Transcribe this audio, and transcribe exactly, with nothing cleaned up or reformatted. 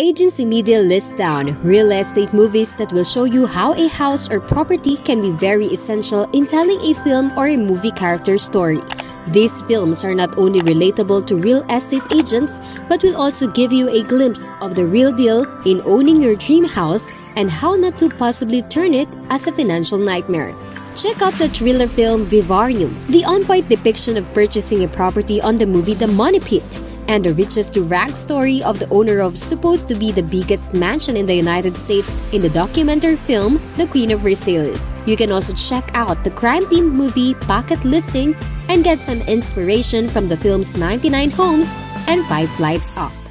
Agency Media lists down real estate movies that will show you how a house or property can be very essential in telling a film or a movie character's story. These films are not only relatable to real estate agents, but will also give you a glimpse of the real deal in owning your dream house and how not to possibly turn it as a financial nightmare. Check out the thriller film Vivarium, the on-point depiction of purchasing a property on the movie The Money Pit, and the riches-to-rags story of the owner of supposed to be the biggest mansion in the United States in the documentary film The Queen of Versailles. You can also check out the crime-themed movie Pocket Listing and get some inspiration from the films ninety-nine Homes and five Flights Up.